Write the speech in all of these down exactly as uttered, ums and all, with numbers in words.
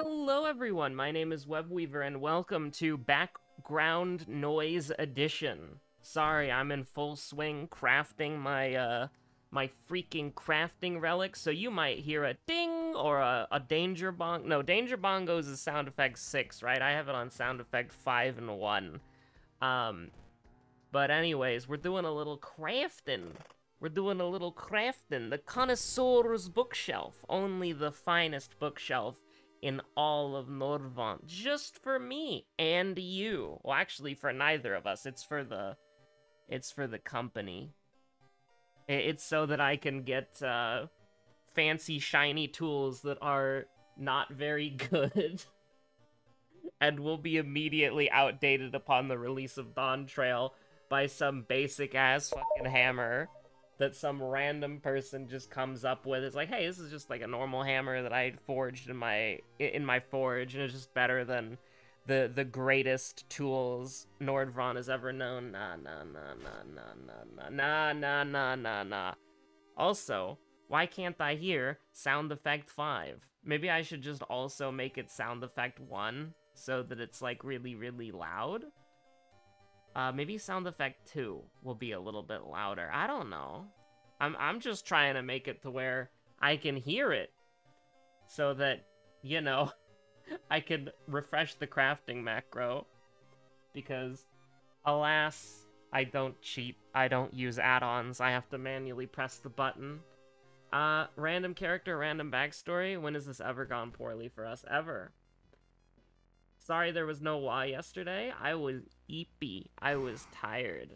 Hello everyone, my name is WebWeaver and welcome to Background Noise Edition. Sorry, I'm in full swing crafting my, uh, my freaking crafting relics, so you might hear a ding or a, a danger bong- No, danger bongo is sound effect six, right? I have it on sound effect five and one. Um, but anyways, we're doing a little crafting. We're doing a little crafting. The Connoisseur's Bookshelf, only the finest bookshelf in all of Norvrandt, just for me and you. Well, actually, for neither of us. It's for the, it's for the company. It's so that I can get uh, fancy, shiny tools that are not very good, and will be immediately outdated upon the release of Dawn Trail by some basic ass fucking hammer that some random person just comes up with. It's like, hey, this is just like a normal hammer that I forged in my in my forge, and it's just better than the the greatest tools Norvrandt has ever known. Nah, nah, nah, nah, nah, nah, nah, nah, nah, nah, nah. Also, why can't I hear sound effect five? Maybe I should just also make it sound effect one, so that it's like really, really loud? Uh, maybe sound effect two will be a little bit louder. I don't know. I'm, I'm just trying to make it to where I can hear it, so that, you know, I can refresh the crafting macro. Because, alas, I don't cheat. I don't use add-ons. I have to manually press the button. Uh, random character, random backstory. When has this ever gone poorly for us? Ever. Sorry there was no why yesterday. I was eepy. I was tired.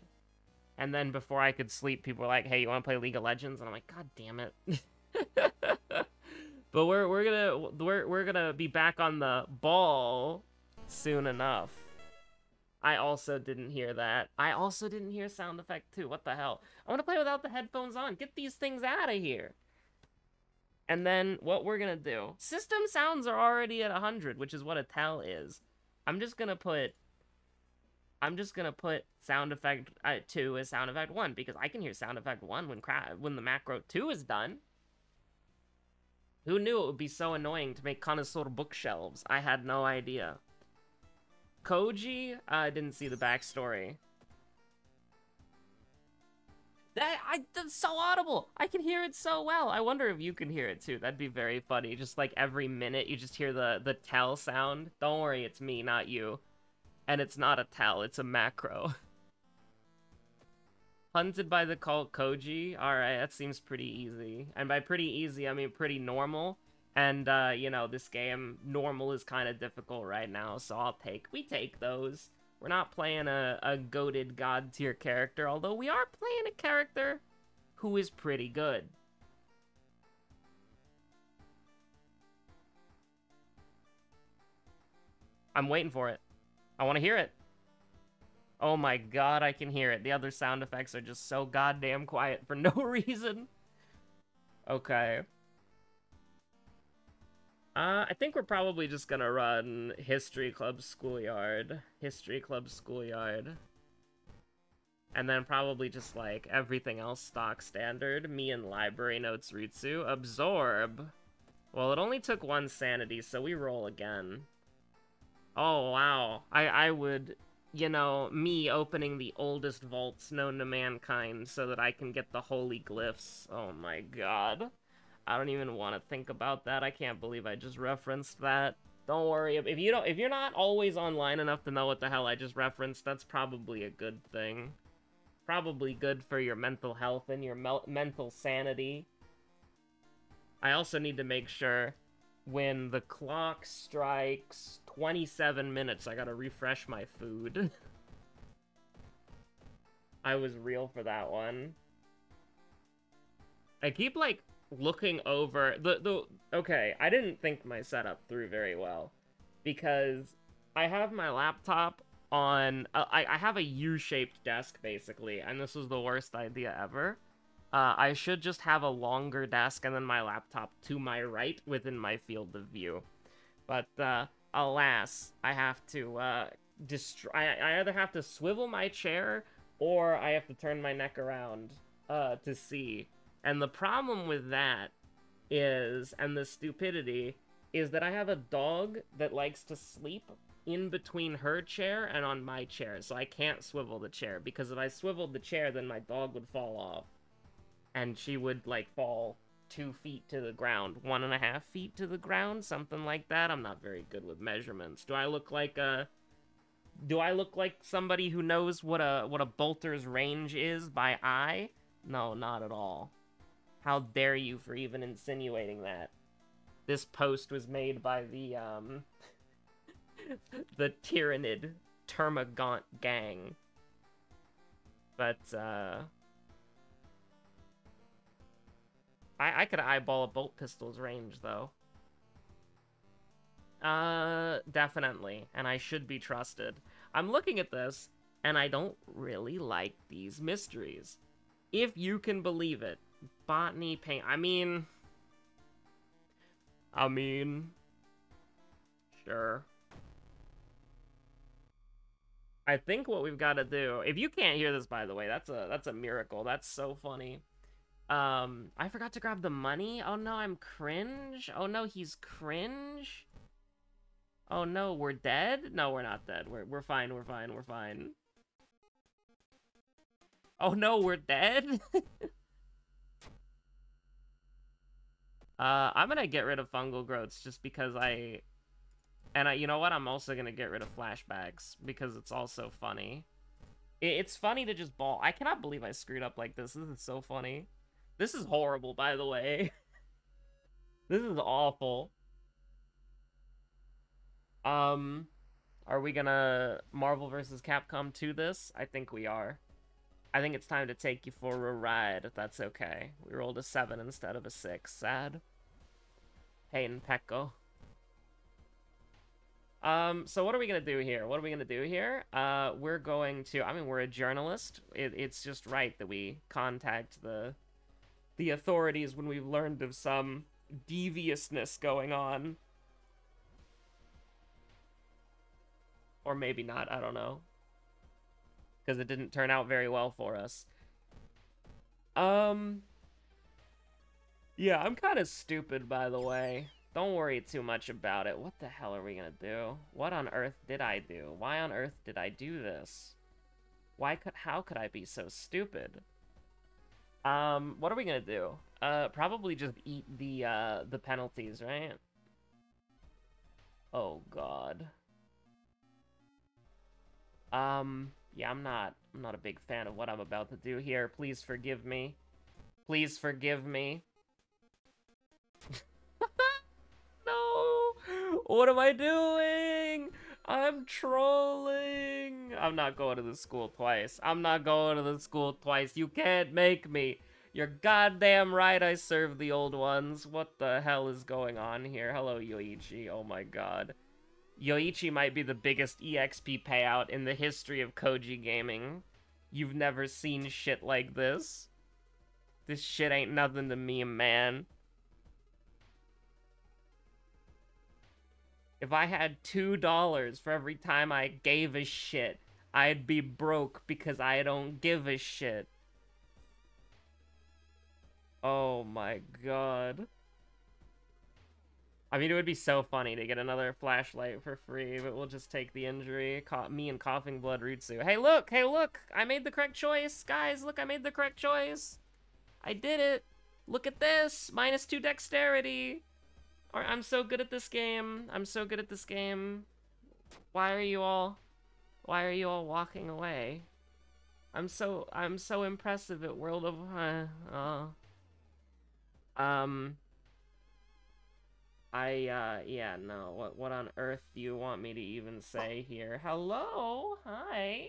And then before I could sleep, people were like, hey, you want to play League of Legends? And I'm like, god damn it. But we're we're going to we're we're going to be back on the ball soon enough. I also didn't hear that. I also didn't hear sound effect too. What the hell? I want to play without the headphones on. Get these things out of here. And then what we're going to do, system sounds are already at one hundred, which is what a tell is. I'm just going to put, I'm just going to put sound effect uh, two as sound effect one, because I can hear sound effect one when cra when the macro two is done. Who knew it would be so annoying to make connoisseur bookshelves? I had no idea. Koji, I uh, didn't see the backstory. That, I, that's so audible! I can hear it so well! I wonder if you can hear it too. That'd be very funny. Just like every minute you just hear the, the tell sound. Don't worry, it's me, not you. And it's not a tell, it's a macro. Hunted by the cult Koji? Alright, that seems pretty easy. And by pretty easy, I mean pretty normal. And, uh, you know, this game, normal is kind of difficult right now, so I'll take, we take those. We're not playing a, a goated god tier character, although we are playing a character who is pretty good. I'm waiting for it. I want to hear it. Oh my god, I can hear it. The other sound effects are just so goddamn quiet for no reason. Okay. Uh, I think we're probably just gonna run History Club Schoolyard. History Club Schoolyard. And then probably just, like, everything else stock standard. Me and Library Notes Ritsu. Absorb. Well, it only took one sanity, so we roll again. Oh, wow. I, I would, you know, me opening the oldest vaults known to mankind so that I can get the holy glyphs. Oh my god. I don't even want to think about that. I can't believe I just referenced that. Don't worry. If you don't, if you're not always online enough to know what the hell I just referenced, that's probably a good thing. Probably good for your mental health and your me mental sanity. I also need to make sure when the clock strikes twenty-seven minutes, I gotta refresh my food. I was real for that one. I keep, like, looking over the the okay, I didn't think my setup through very well, because I have my laptop on uh, I, I have a U-shaped desk basically, and this was the worst idea ever. uh, I should just have a longer desk and then my laptop to my right within my field of view, but uh, alas, I have to uh, dist- I, I either have to swivel my chair or I have to turn my neck around uh, to see. And the problem with that is, and the stupidity, is that I have a dog that likes to sleep in between her chair and on my chair, so I can't swivel the chair, because if I swiveled the chair, then my dog would fall off. And she would, like, fall two feet to the ground, one and a half feet to the ground, something like that. I'm not very good with measurements. Do I look like a... Do I look like somebody who knows what a what a bolter's range is by eye? No, not at all. How dare you for even insinuating that. This post was made by the, um... the Tyranid Termagaunt gang. But, uh... I, I could eyeball a bolt pistol's range, though. Uh, definitely. And I should be trusted. I'm looking at this, and I don't really like these mysteries. If you can believe it. Botany paint. I mean... I mean... Sure. I think what we've got to do... If you can't hear this, by the way, that's a, that's a miracle. That's so funny. Um, I forgot to grab the money. Oh no, I'm cringe. Oh no, he's cringe. Oh no, we're dead? No, we're not dead. We're, we're fine, we're fine, we're fine. Oh no, we're dead? uh, I'm gonna get rid of fungal growths just because I... And I, you know what? I'm also gonna get rid of flashbacks because it's also funny. It, it's funny to just ball. I cannot believe I screwed up like this. This is so funny. This is horrible, by the way. This is awful. Um, are we gonna Marvel versus. Capcom two this? I think we are. I think it's time to take you for a ride, if that's okay. We rolled a seven instead of a six. Sad. Pain Pecco. Um, so what are we gonna do here? What are we gonna do here? Uh, we're going to... I mean, we're a journalist. It, it's just right that we contact the, the authorities when we've learned of some deviousness going on. Or maybe not, I don't know. Because it didn't turn out very well for us. Um... Yeah, I'm kind of stupid, by the way. Don't worry too much about it. What the hell are we gonna do? What on earth did I do? Why on earth did I do this? Why could- how could I be so stupid? Um, what are we gonna do? Uh, probably just eat the, uh, the penalties, right? Oh, God. Um, yeah, I'm not, I'm not a big fan of what I'm about to do here. Please forgive me. Please forgive me. No! What am I doing? I'm trolling! I'm not going to the school twice. I'm not going to the school twice. You can't make me. You're goddamn right I serve the old ones. What the hell is going on here? Hello, Yoichi. Oh my god. Yoichi might be the biggest E X P payout in the history of Koji gaming. You've never seen shit like this. This shit ain't nothing to me, man. If I had two dollars for every time I gave a shit, I'd be broke because I don't give a shit. Oh my god. I mean, it would be so funny to get another flashlight for free, but we'll just take the injury. Co me and Coughing Blood Ritsu. Hey, look! Hey, look! I made the correct choice! Guys, look, I made the correct choice! I did it! Look at this! Minus two dexterity! I'm so good at this game. I'm so good at this game. Why are you all... Why are you all walking away? I'm so... I'm so impressive at World of... Uh, uh, um... I, uh, yeah, no, what what on earth do you want me to even say here? Hello? Hi?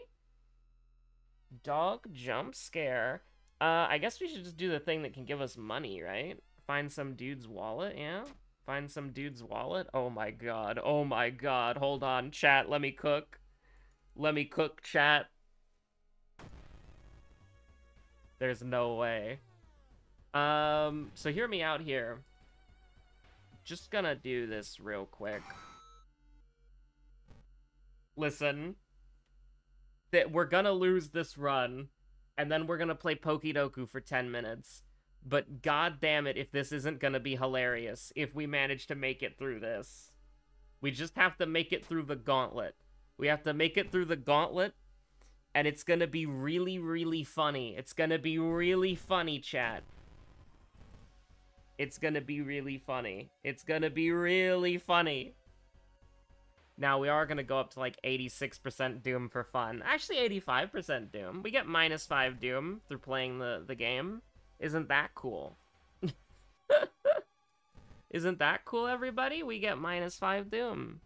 Dog jump scare. Uh, I guess we should just do the thing that can give us money, right? Find some dude's wallet, yeah? Find some dude's wallet? Oh my god, oh my god, hold on, chat, let me cook. Let me cook, chat. There's no way. Um, so hear me out here. Just gonna do this real quick. Listen. That we're gonna lose this run, and then we're gonna play Pokidoku for ten minutes. But god damn it if this isn't going to be hilarious if we manage to make it through this. We just have to make it through the gauntlet. We have to make it through the gauntlet, and it's going to be really, really funny. It's going to be really funny, chat. It's going to be really funny. It's going to be really funny. Now, we are going to go up to, like, eighty-six percent Doom for fun. Actually, eighty-five percent Doom. We get minus five Doom through playing the, the game. Isn't that cool? Isn't that cool, everybody? We get minus five Doom.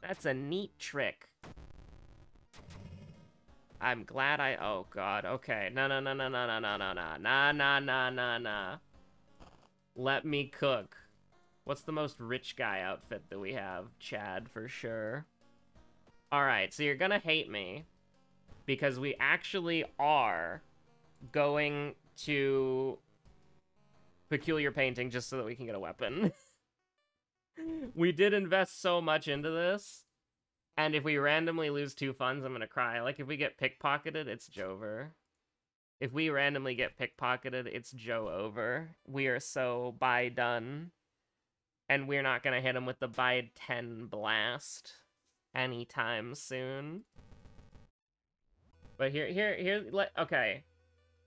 That's a neat trick. I'm glad I... Oh, God. Okay. No, no, no, no, no, no, no, no, no. Nah, nah, nah, nah, nah. Let me cook. What's the most rich guy outfit that we have? Chad, for sure. Alright, so you're gonna hate me. Because we actually are going to Peculiar Painting just so that we can get a weapon. We did invest so much into this. And if we randomly lose two funds, I'm gonna cry. Like, if we get pickpocketed, it's Jover. If we randomly get pickpocketed, it's Joe over. We are so buy done. And we're not gonna hit him with the buy ten blast anytime soon. But here, here, here, let, okay.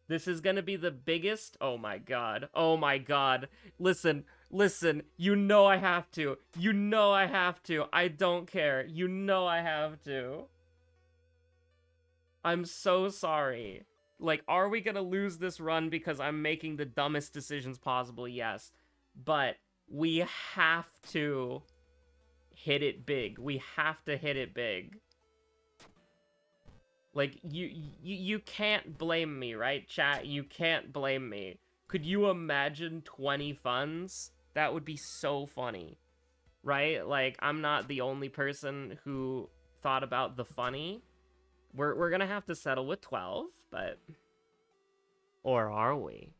This is gonna be the biggest, oh my god, oh my god. Listen, listen, you know I have to. You know I have to. I don't care. You know I have to. I'm so sorry. Like, are we gonna lose this run because I'm making the dumbest decisions possible? Yes. But we have to hit it big. We have to hit it big. Like, you, you, you can't blame me, right, chat? You can't blame me. Could you imagine twenty funds? That would be so funny, right? Like, I'm not the only person who thought about the funny. We're, we're gonna have to settle with twelve, but... Or are we?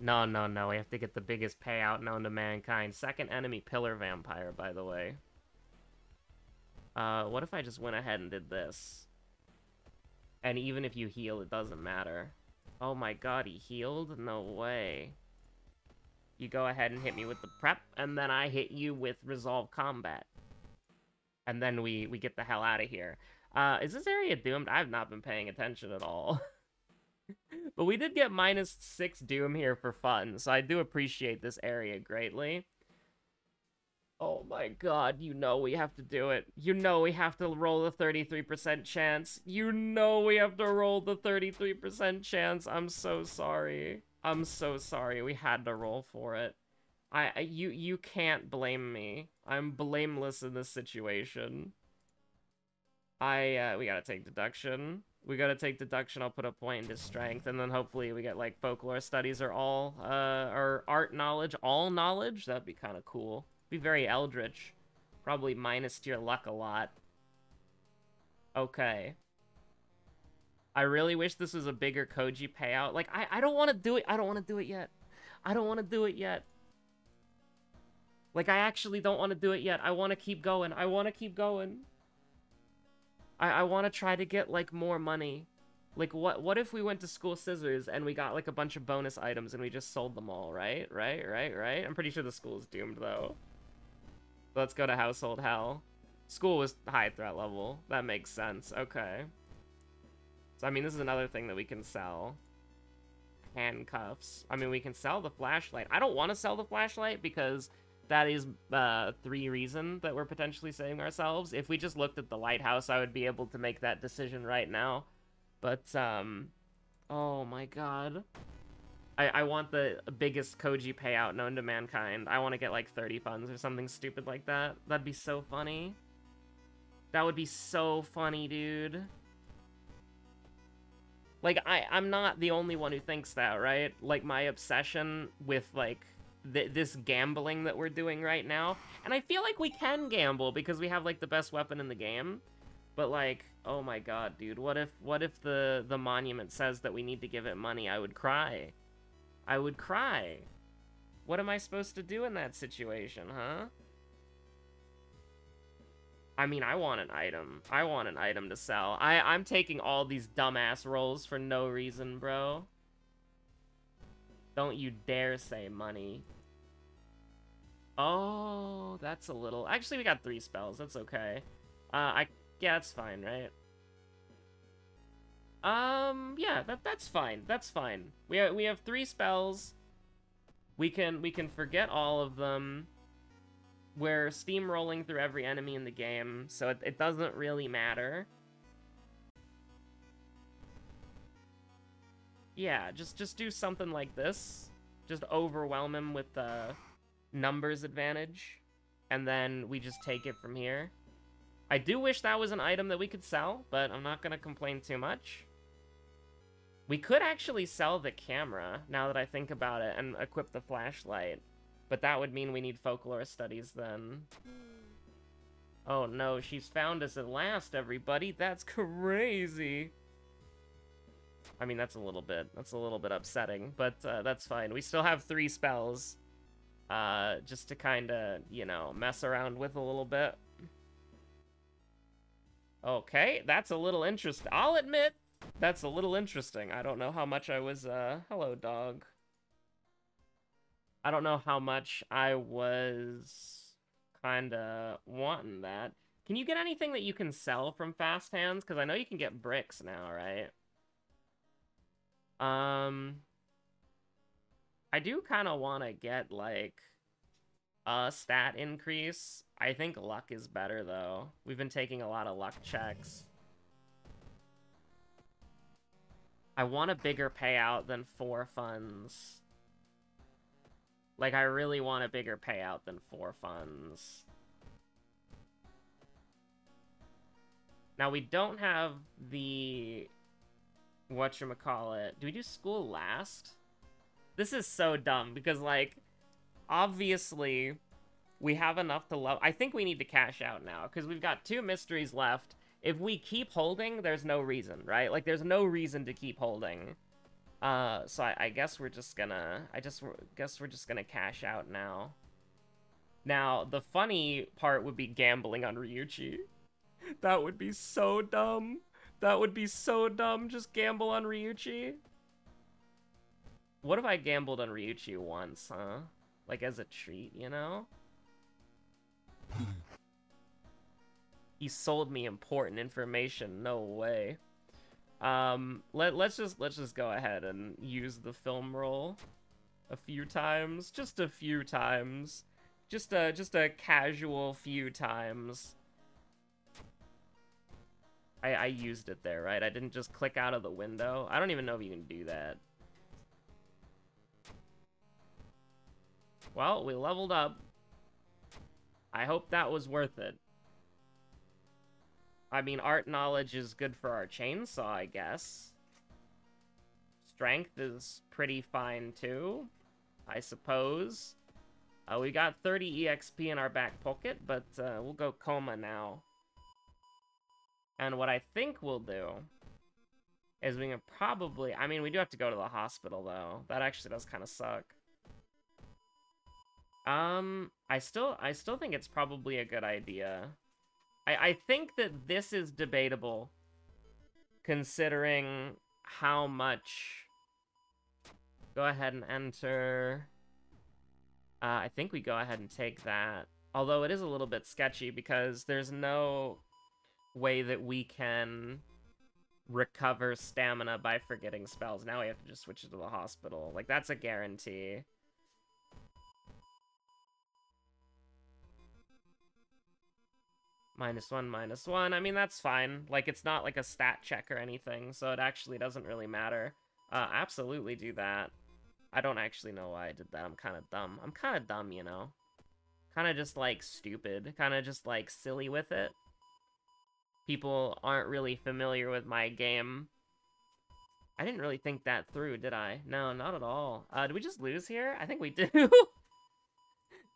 No, no, no, we have to get the biggest payout known to mankind. Second enemy Pillar Vampire, by the way. Uh, what if I just went ahead and did this? And even if you heal, it doesn't matter. Oh my god, he healed? No way. You go ahead and hit me with the prep, and then I hit you with Resolve Combat. And then we, we get the hell out of here. Uh, is this area doomed? I've not been paying attention at all. But we did get minus six Doom here for fun, so I do appreciate this area greatly. Oh my god, you know we have to do it. You know we have to roll the thirty-three percent chance. You know we have to roll the thirty-three percent chance. I'm so sorry. I'm so sorry. We had to roll for it. I you you can't blame me. I'm blameless in this situation. I uh, we gotta take deduction. We gotta take deduction, I'll put a point into strength, and then hopefully we get, like, folklore studies or all, uh, or art knowledge, all knowledge? That'd be kind of cool. Be very eldritch. Probably minus to your luck a lot. Okay. I really wish this was a bigger Koji payout. Like, I, I don't want to do it, I don't want to do it yet. I don't want to do it yet. Like, I actually don't want to do it yet. I want to keep going, I want to keep going. I, I want to try to get, like, more money. Like, what What if we went to School Scissors and we got, like, a bunch of bonus items and we just sold them all, right? Right, right, right? I'm pretty sure the school is doomed, though. Let's go to Household Hell. School was high threat level. That makes sense. Okay. So, I mean, this is another thing that we can sell. Handcuffs. I mean, we can sell the flashlight. I don't want to sell the flashlight because... That is uh, three reason that we're potentially saving ourselves. If we just looked at the lighthouse, I would be able to make that decision right now. But, um... oh my god. I, I want the biggest Koji payout known to mankind. I want to get like thirty funds or something stupid like that. That'd be so funny. That would be so funny, dude. Like, I, I'm not the only one who thinks that, right? Like, my obsession with, like... Th this gambling that we're doing right now. And I feel like we can gamble because we have, like, the best weapon in the game. But, like, oh my god, dude. What if what if the, the monument says that we need to give it money? I would cry. I would cry. What am I supposed to do in that situation, huh? I mean, I want an item. I want an item to sell. I, I'm taking all these dumbass rolls for no reason, bro. Don't you dare say money. Oh, that's a little... Actually, we got three spells. That's okay. Uh, I... Yeah, that's fine, right? Um, yeah, that that's fine. That's fine. We have, we have three spells. We can we can forget all of them. We're steamrolling through every enemy in the game, so it, it doesn't really matter. Yeah, just just do something like this. Just overwhelm him with the numbers advantage, and then we just take it from here. I do wish that was an item that we could sell, but I'm not gonna complain too much. We could actually sell the camera, now that I think about it, and equip the flashlight. But that would mean we need folklore studies then. Oh no, she's found us at last, everybody. That's crazy. I mean, that's a little bit, that's a little bit upsetting, but uh, that's fine. We still have three spells, uh, just to kind of, you know, mess around with a little bit. Okay, that's a little interesting. I'll admit, that's a little interesting. I don't know how much I was, uh, hello, dog. I don't know how much I was kind of wanting that. Can you get anything that you can sell from Fast Hands? Because I know you can get bricks now, right? Um, I do kind of want to get, like, a stat increase. I think luck is better, though. We've been taking a lot of luck checks. I want a bigger payout than four funds. Like, I really want a bigger payout than four funds. Now, we don't have the... whatchamacallit. Do we do school last? This is so dumb, because, like, obviously, we have enough to level... I think we need to cash out now, because we've got two mysteries left. If we keep holding, there's no reason, right? Like, there's no reason to keep holding. Uh, so I, I guess we're just gonna... I just guess we're just gonna cash out now. Now, the funny part would be gambling on Ryuchi. That would be so dumb. That would be so dumb, just gamble on Ryuchi. What if I gambled on Ryuchi once, huh? Like, as a treat, you know? He sold me important information, no way. Um, let, let's just, let's just go ahead and use the film roll a few times. Just a few times. Just a, just a casual few times. I, I used it there, right? I didn't just click out of the window. I don't even know if you can do that. Well, we leveled up. I hope that was worth it. I mean, art knowledge is good for our chainsaw, I guess. Strength is pretty fine, too, I suppose. Uh, we got thirty E X P in our back pocket, but uh, we'll go coma now. And what I think we'll do is we can probably... I mean, we do have to go to the hospital, though. That actually does kind of suck. Um, I still, I still think it's probably a good idea. I, I think that this is debatable, considering how much... Go ahead and enter. Uh, I think we go ahead and take that. Although it is a little bit sketchy, because there's no... way that we can recover stamina by forgetting spells. Now we have to just switch it to the hospital. Like, that's a guarantee. Minus one, minus one. I mean, that's fine. Like, it's not like a stat check or anything, so it actually doesn't really matter. Uh, absolutely do that. I don't actually know why I did that. I'm kind of dumb. I'm kind of dumb, you know? Kind of just, like, stupid. Kind of just, like, silly with it. People aren't really familiar with my game. I didn't really think that through, did I? No, not at all. Uh, did we just lose here? I think we do.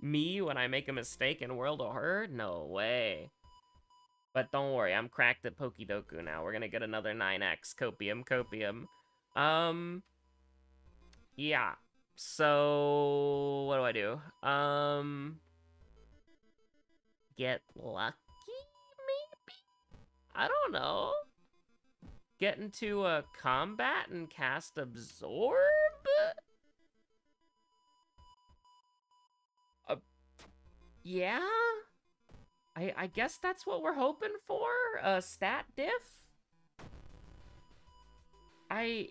Me, when I make a mistake in World of Horror? No way. But don't worry, I'm cracked at Pokidoku now. We're gonna get another nine X. Copium, copium. Um, yeah. So, what do I do? Um, get luck. I don't know. Get into a combat and cast Absorb? yeah, I, I guess that's what we're hoping for, a stat diff? I,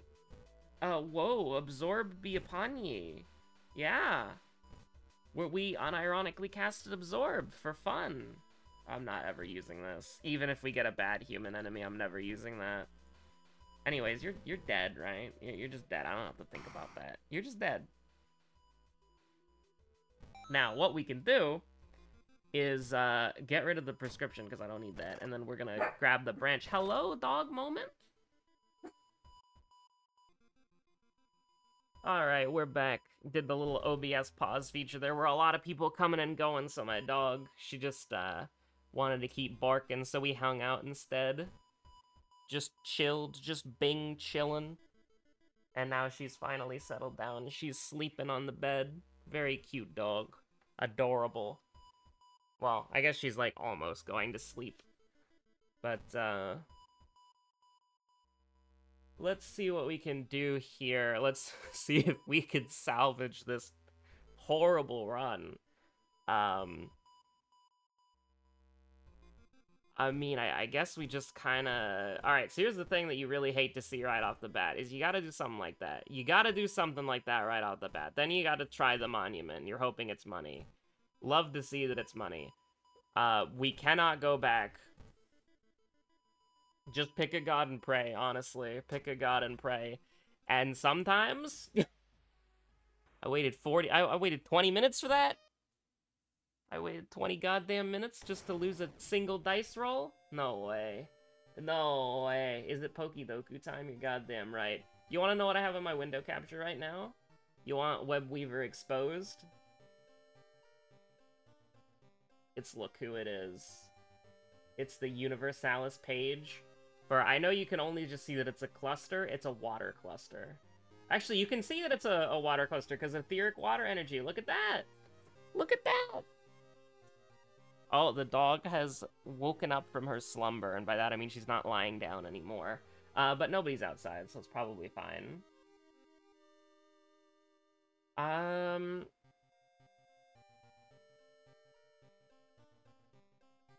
uh, whoa, absorbed be upon ye. Yeah. Where we unironically casted absorb for fun. I'm not ever using this. Even if we get a bad human enemy, I'm never using that. Anyways, you're, you're dead, right? You're just dead. I don't have to think about that. You're just dead. Now, what we can do is uh, get rid of the prescription, because I don't need that. And then we're going to grab the branch. Hello, dog moment? All right, we're back. Did the little O B S pause feature. There were a lot of people coming and going, so my dog, she just uh, wanted to keep barking, so we hung out instead. Just chilled, just bing chillin'. And now she's finally settled down. She's sleeping on the bed. Very cute dog. Adorable. Well, I guess she's, like, almost going to sleep. But, uh... let's see what we can do here. Let's see if we can salvage this horrible run. Um... I mean, I, I guess we just kind of... Alright, so here's the thing that you really hate to see right off the bat, is you gotta do something like that. You gotta do something like that right off the bat. Then you gotta try the monument. You're hoping it's money. Love to see that it's money. Uh, we cannot go back. Just pick a god and pray, honestly. Pick a god and pray. And sometimes... I waited forty... I, I waited twenty minutes for that? I waited twenty goddamn minutes just to lose a single dice roll? No way. No way. Is it Pokidoku time? You're goddamn right. You want to know what I have in my window capture right now? You want WebWeaver exposed? It's look who it is. It's the Universalis page. For I know you can only just see that it's a cluster. It's a water cluster. Actually, you can see that it's a, a water cluster because of etheric water energy. Look at that. Look at that. Oh, the dog has woken up from her slumber, and by that I mean she's not lying down anymore. Uh, but nobody's outside, so it's probably fine. Um...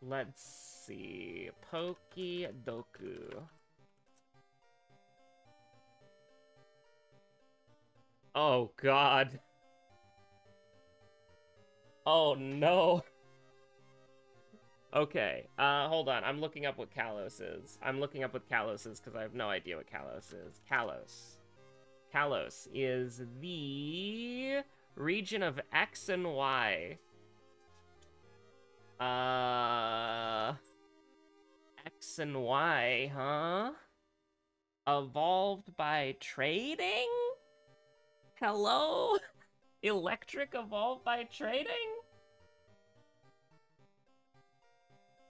Let's see... Pokidoku... Oh, God! Oh, no! Okay, uh, hold on. I'm looking up what Kalos is. I'm looking up what Kalos is because I have no idea what Kalos is. Kalos. Kalos is the region of X and Y. Uh... X and Y, huh? Evolved by trading? Hello? Electric evolved by trading?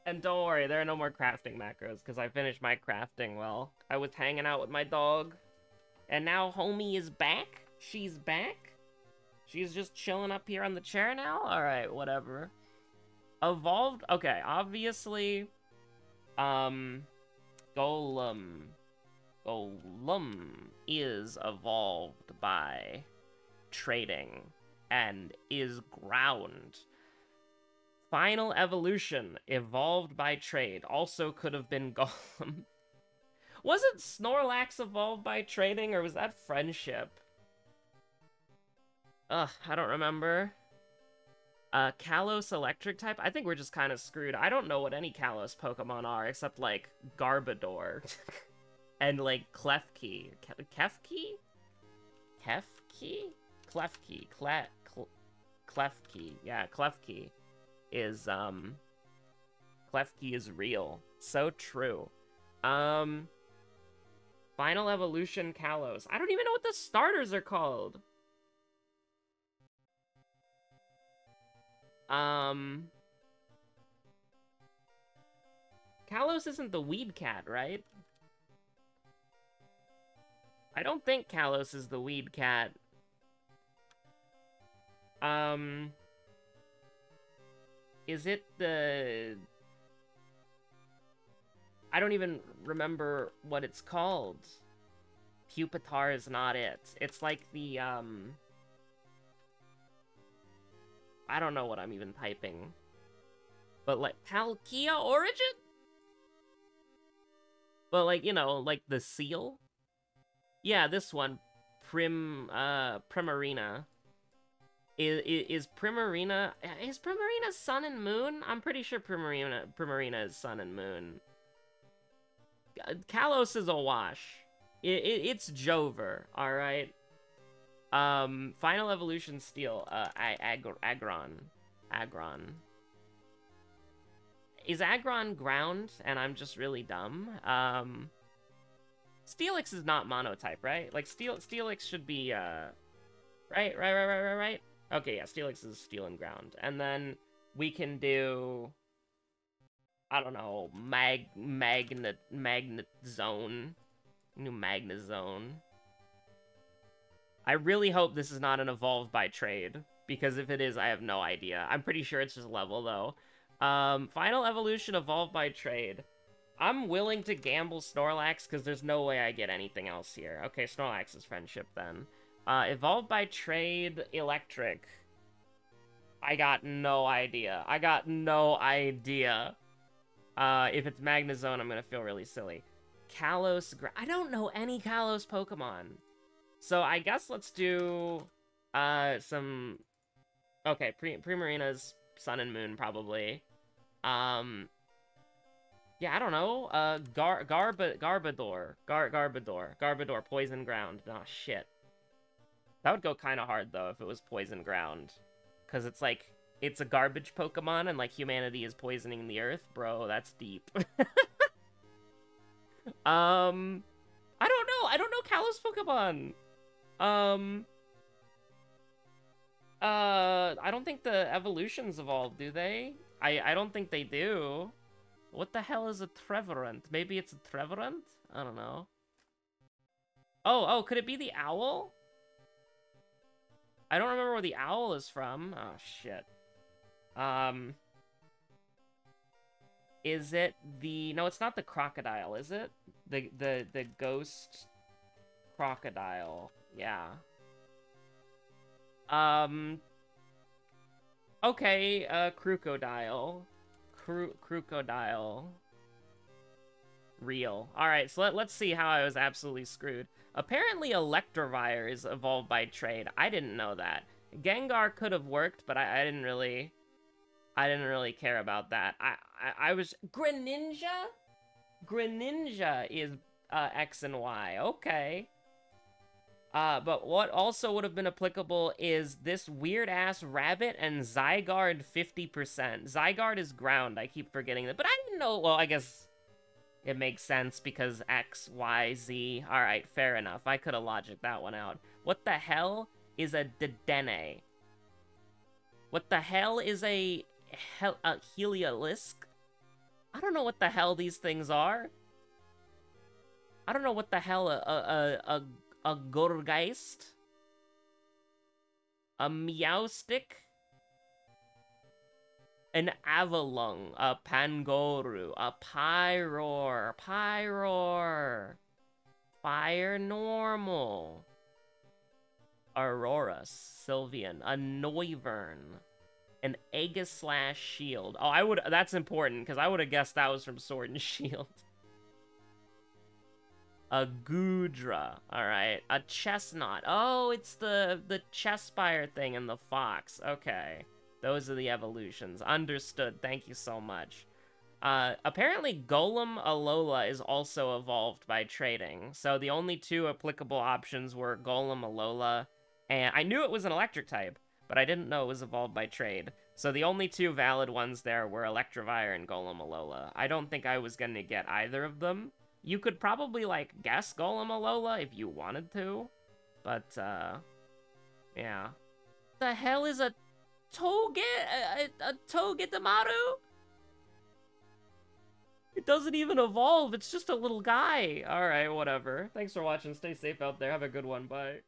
And don't worry, there are no more crafting macros, because I finished my crafting well. I was hanging out with my dog. And now homie is back. She's back. She's just chilling up here on the chair now. Alright, whatever. Evolved? Okay, obviously... Um... Golem... Golem is evolved by trading. And is ground. Final evolution, evolved by trade, also could have been Golem. Wasn't Snorlax evolved by trading, or was that friendship? Ugh, I don't remember. Uh, Kalos electric type? I think we're just kind of screwed. I don't know what any Kalos Pokemon are, except, like, Garbodor. And, like, Klefki. Ke Kefki? Kefki? Klefki. Kle Kle Klefki. Yeah, Klefki. Is, um, Klefki is real. So true. Um, Final Evolution Kalos. I don't even know what the starters are called. Um, Kalos isn't the weed cat, right? I don't think Kalos is the weed cat. Um... Is it the... I don't even remember what it's called. Pupitar is not it. It's like the, um... I don't know what I'm even typing. But like, Palkia Origin? But like, you know, like the seal? Yeah, this one, Prim, uh, Primarina. Is, is Primarina, is Primarina Sun and Moon? I'm pretty sure Primarina, Primarina is Sun and Moon. Kalos is a wash. It, it, it's Jover, alright? Um, Final Evolution Steel, uh, Ag Aggron. Aggron. Is Aggron ground, and I'm just really dumb? Um, Steelix is not monotype, right? Like, Steel Steelix should be, uh... Right, right, right, right, right, right? Okay, yeah, Steelix is steel and ground. And then we can do... I don't know, Mag... Magnet... Magnazone. New Magnazone. I really hope this is not an evolve by trade, because if it is, I have no idea. I'm pretty sure it's just level, though. Um, Final Evolution evolved by trade. I'm willing to gamble Snorlax, because there's no way I get anything else here. Okay, Snorlax is friendship, then. Uh, evolved by trade, electric. I got no idea. I got no idea. Uh, if it's Magnazone, I'm gonna feel really silly. Kalos, Gra- I don't know any Kalos Pokemon. So I guess let's do, uh, some... Okay, Pri- Primarina's Sun and Moon, probably. Um, yeah, I don't know. Uh, Gar Garba Garbodor. Gar Garbodor. Garbodor, Poison Ground. Oh, shit. That would go kind of hard, though, if it was Poison Ground. Because it's, like, it's a garbage Pokemon, and, like, humanity is poisoning the Earth. Bro, that's deep. um, I don't know. I don't know Kalos Pokemon. Um... Uh, I don't think the evolutions evolved, do they? I, I don't think they do. What the hell is a Trevenant? Maybe it's a Trevenant? I don't know. Oh, oh, could it be the owl? I don't remember where the owl is from. Oh, shit. Um. Is it the... No, it's not the crocodile, is it? The, the, the ghost crocodile. Yeah. Um, okay, uh, Krookodile. Kro Krookodile. Real. Alright, so let, let's see how I was absolutely screwed. Apparently Electivire is evolved by trade. I didn't know that. Gengar could have worked, but I, I didn't really... I didn't really care about that. I, I, I was... Greninja? Greninja is, uh, X and Y. Okay. Uh, but what also would have been applicable is this weird-ass rabbit and Zygarde fifty percent. Zygarde is ground, I keep forgetting that. But I didn't know... Well, I guess it makes sense because X, Y, Z. Alright, fair enough. I could have logic that one out. What the hell is a Dedenne? What the hell is a, hel a Heliolisk? I don't know what the hell these things are. I don't know what the hell a... a, a, a A Gourgeist? A Meowstic? An Avalung? A Pangoru? A Pyroar? Pyroar? Fire Normal? Aurora? Sylveon? A Noivern? An Aegislash Shield? Oh, I would... That's important, because I would have guessed that was from Sword and Shield. A Goodra, alright. A chestnut. Oh, it's the, the Chespire thing and the fox. Okay. Those are the evolutions. Understood. Thank you so much. Uh, apparently Golem Alola is also evolved by trading. So the only two applicable options were Golem Alola, and I knew it was an electric type, but I didn't know it was evolved by trade. So the only two valid ones there were Electivire and Golem Alola. I don't think I was going to get either of them. You could probably, like, guess Golem Alola if you wanted to, but, uh, yeah. The hell is a Toge- a, a, a Togedemaru? It doesn't even evolve, it's just a little guy. Alright, whatever. Thanks for watching, stay safe out there, have a good one, bye.